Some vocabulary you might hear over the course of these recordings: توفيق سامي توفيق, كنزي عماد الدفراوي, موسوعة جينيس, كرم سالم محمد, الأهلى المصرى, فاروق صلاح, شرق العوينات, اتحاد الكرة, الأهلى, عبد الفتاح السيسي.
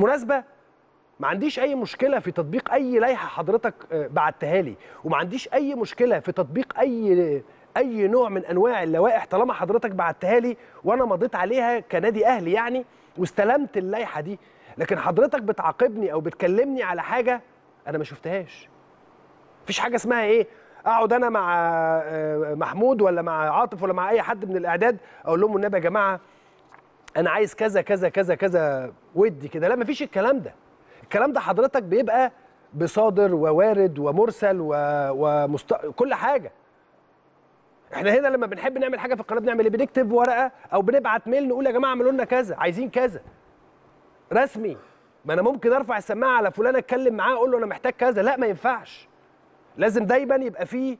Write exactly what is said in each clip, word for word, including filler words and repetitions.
بالمناسبة ما عنديش أي مشكلة في تطبيق أي لائحة حضرتك بعتها لي، وما عنديش أي مشكلة في تطبيق أي أي نوع من أنواع اللوائح طالما حضرتك بعتها لي وأنا مضيت عليها كنادي أهلي يعني واستلمت اللائحة دي، لكن حضرتك بتعاقبني أو بتكلمني على حاجة أنا ما شفتهاش. مفيش حاجة اسمها إيه؟ أقعد أنا مع محمود ولا مع عاطف ولا مع أي حد من الإعداد أقول لهم والنبي يا جماعة أنا عايز كذا كذا كذا كذا ودي كده، لا مفيش الكلام ده. الكلام ده حضرتك بيبقى بصادر ووارد ومرسل ومست... كل حاجة. إحنا هنا لما بنحب نعمل حاجة في القناة بنعمل إيه؟ بنكتب ورقة أو بنبعت ميل نقول يا جماعة اعملوا لنا كذا، عايزين كذا. رسمي، ما أنا ممكن أرفع السماعة على فلان أتكلم معاه أقول له أنا محتاج كذا، لا ما ينفعش. لازم دايماً يبقى فيه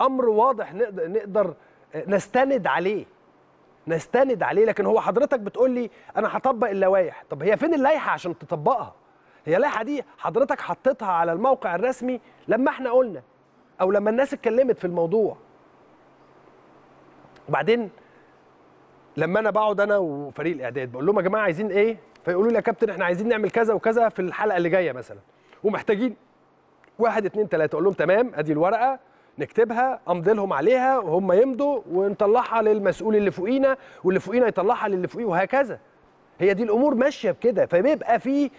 أمر واضح نقدر نقدر نستند عليه. نستند عليه لكن هو حضرتك بتقول لي انا هطبق اللوائح، طب هي فين اللائحه عشان تطبقها؟ هي اللائحه دي حضرتك حطيتها على الموقع الرسمي لما احنا قلنا او لما الناس اتكلمت في الموضوع. وبعدين لما انا بقعد انا وفريق الاعداد بقول لهم يا جماعه عايزين ايه؟ فيقولوا لي يا كابتن احنا عايزين نعمل كذا وكذا في الحلقه اللي جايه مثلا ومحتاجين واحد اتنين تلاته، اقول لهم تمام ادي الورقه نكتبها امضي لهم عليها وهم يمضوا ونطلعها للمسؤول اللي فوقينا واللي فوقينا يطلعها للي فوقيه وهكذا. هي دي الامور ماشيه بكده، فبيبقى في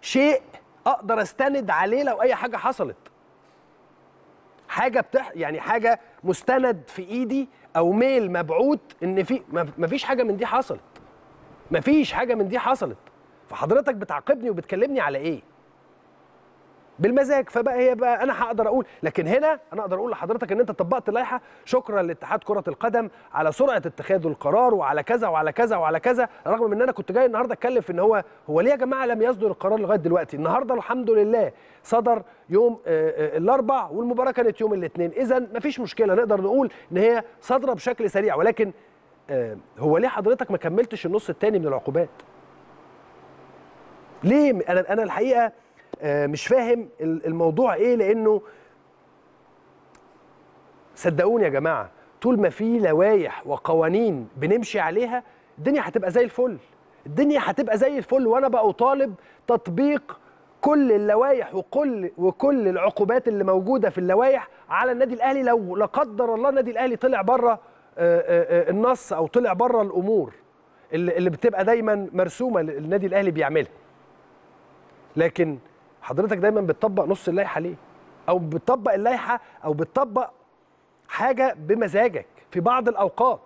شيء اقدر استند عليه لو اي حاجه حصلت. حاجه بتح يعني حاجه مستند في ايدي او ميل مبعوت ان في مفيش حاجه من دي حصلت. مفيش حاجه من دي حصلت. فحضرتك بتعاقبني وبتكلمني على ايه؟ بالمزاج. فبقى هي بقى انا هقدر اقول، لكن هنا انا اقدر اقول لحضرتك ان انت طبقت اللائحه، شكرا لاتحاد كره القدم على سرعه اتخاذ القرار وعلى كذا وعلى كذا وعلى كذا، رغم ان انا كنت جاي النهارده اتكلم في ان هو هو ليه يا جماعه لم يصدر القرار لغايه دلوقتي؟ النهارده الحمد لله صدر يوم الاربع والمباراه كانت يوم الاثنين، اذا مفيش مشكله نقدر نقول ان هي صادره بشكل سريع، ولكن هو ليه حضرتك ما كملتش النص الثاني من العقوبات؟ ليه؟ انا انا الحقيقه مش فاهم الموضوع ايه، لانه صدقوني يا جماعه طول ما في لوائح وقوانين بنمشي عليها الدنيا هتبقى زي الفل، الدنيا هتبقى زي الفل. وانا بقى اطالب تطبيق كل اللوائح وكل وكل العقوبات اللي موجوده في اللوائح على النادي الاهلي لو لا قدر الله النادي الاهلي طلع بره النص او طلع بره الامور اللي بتبقى دايما مرسومه النادي الاهلي بيعملها. لكن حضرتك دايما بتطبق نص اللائحه ليه؟ او بتطبق اللائحه او بتطبق حاجه بمزاجك في بعض الاوقات.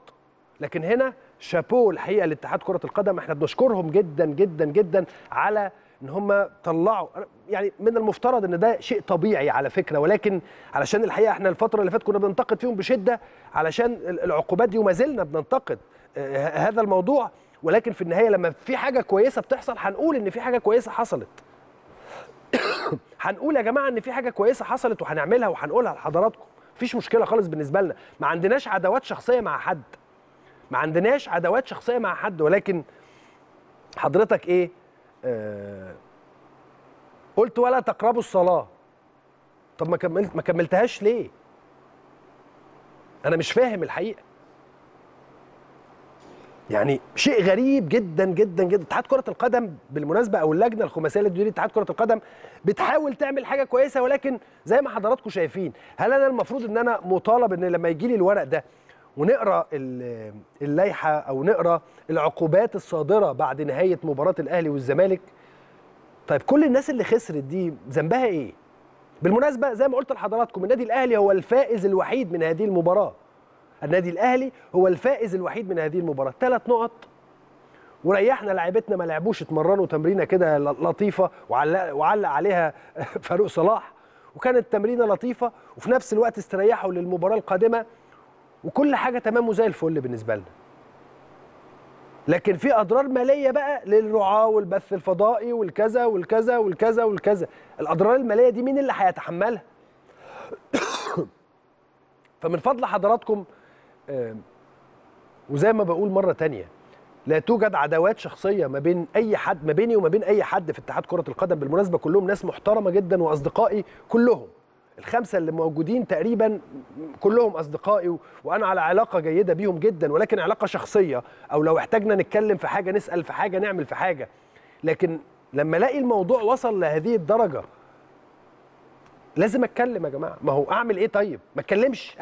لكن هنا شابوه الحقيقه لاتحاد كره القدم، احنا بنشكرهم جدا جدا جدا على ان هم طلعوا، يعني من المفترض ان ده شيء طبيعي على فكره، ولكن علشان الحقيقه احنا الفتره اللي فاتت كنا بننتقد فيهم بشده علشان العقوبات دي وما زلنا بننتقد هذا الموضوع، ولكن في النهايه لما في حاجه كويسه بتحصل هنقول ان في حاجه كويسه حصلت. هنقول يا جماعه ان في حاجه كويسه حصلت وهنعملها وهنقولها لحضراتكم، مفيش مشكله خالص بالنسبه لنا، ما عندناش عداوات شخصيه مع حد. ما عندناش عداوات شخصيه مع حد، ولكن حضرتك ايه؟ آه... قلت ولا تقربوا الصلاه. طب ما كملت ما كملتهاش ليه؟ انا مش فاهم الحقيقه. يعني شيء غريب جدا جدا جدا. اتحاد كرة القدم بالمناسبة أو اللجنة الخماسية اللي بتدير اتحاد كرة القدم بتحاول تعمل حاجة كويسة، ولكن زي ما حضراتكم شايفين، هل أنا المفروض إن أنا مطالب إن لما يجي لي الورق ده ونقرأ اللائحة أو نقرأ العقوبات الصادرة بعد نهاية مباراة الأهلي والزمالك؟ طيب كل الناس اللي خسرت دي ذنبها إيه؟ بالمناسبة زي ما قلت لحضراتكم النادي الأهلي هو الفائز الوحيد من هذه المباراة. النادي الأهلي هو الفائز الوحيد من هذه المباراة، ثلاث نقط وريحنا لاعيبتنا ما لعبوش، اتمرنوا تمرينه كده لطيفة وعلق, وعلق عليها فاروق صلاح، وكانت تمرينه لطيفة وفي نفس الوقت استريحوا للمباراة القادمة وكل حاجة تمام وزي الفل بالنسبة لنا. لكن في أضرار مالية بقى للرعاة والبث الفضائي والكذا والكذا والكذا والكذا، الأضرار المالية دي مين اللي هيتحملها؟ فمن فضل حضراتكم وزي ما بقول مرة تانية لا توجد عداوات شخصية ما بين أي حد، ما بيني وما بين أي حد في اتحاد كرة القدم. بالمناسبة كلهم ناس محترمة جدا وأصدقائي كلهم، الخمسة اللي موجودين تقريبا كلهم أصدقائي وأنا على علاقة جيدة بيهم جدا، ولكن علاقة شخصية أو لو احتاجنا نتكلم في حاجة نسأل في حاجة نعمل في حاجة، لكن لما الاقي الموضوع وصل لهذه الدرجه لازم اتكلم يا جماعه. ما هو اعمل ايه؟ طيب ما اتكلمش.